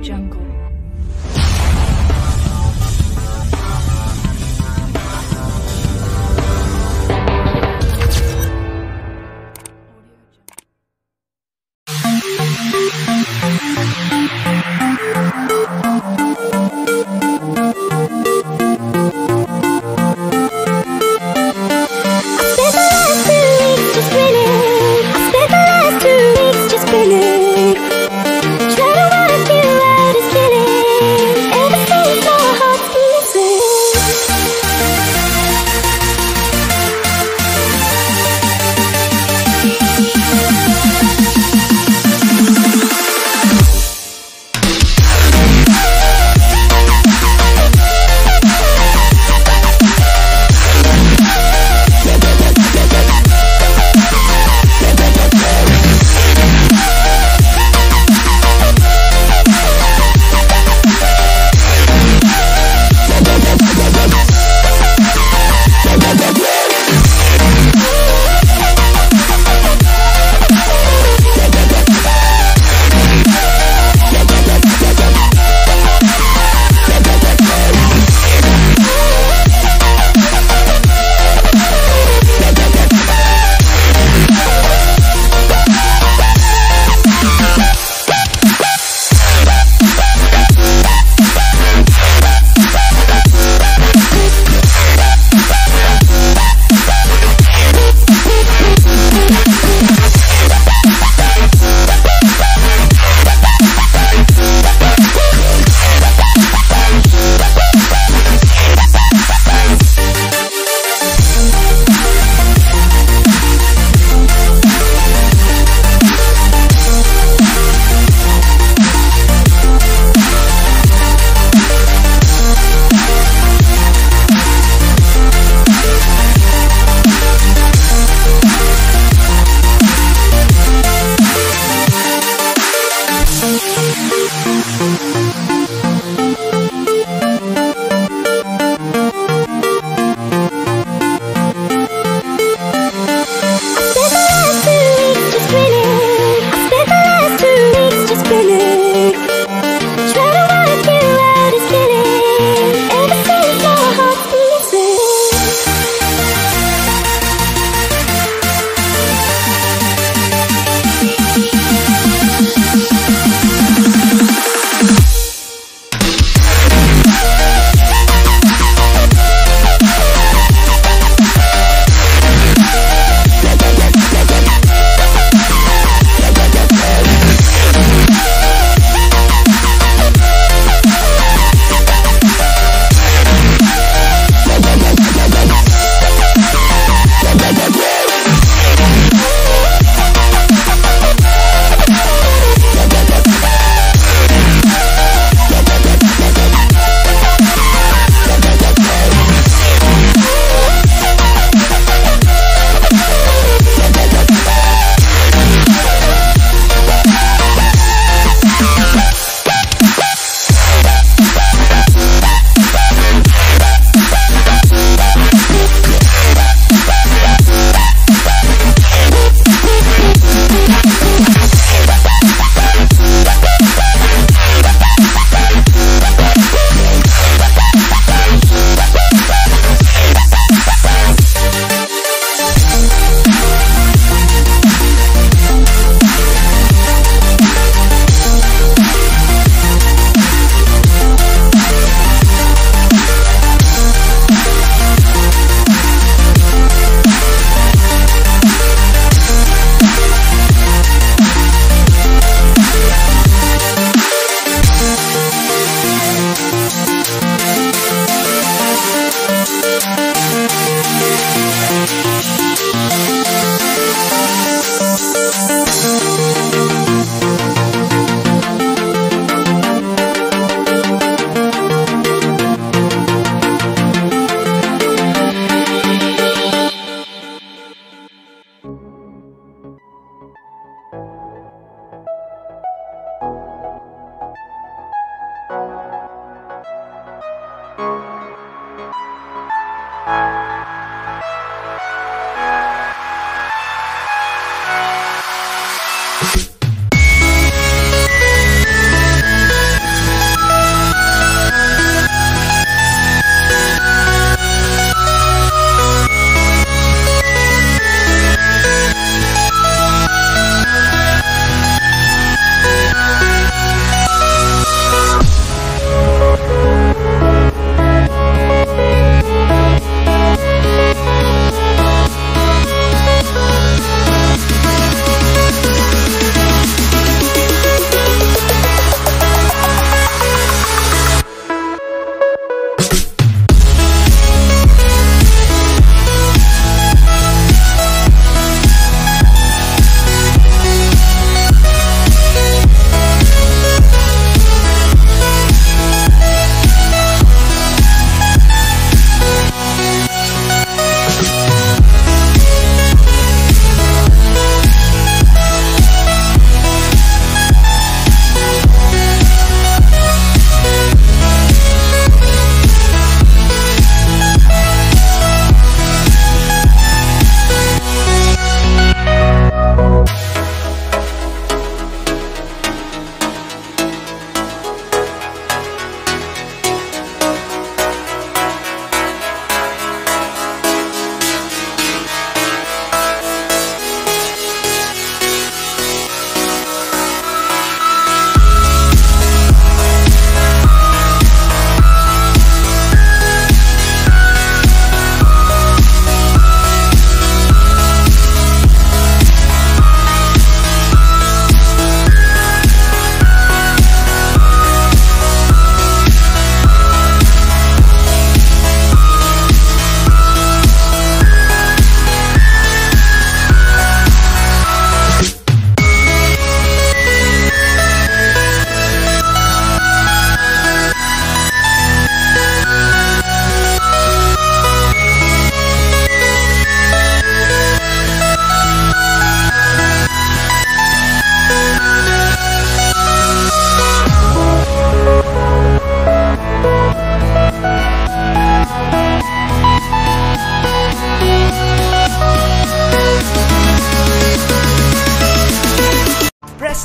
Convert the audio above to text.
Jungle. Press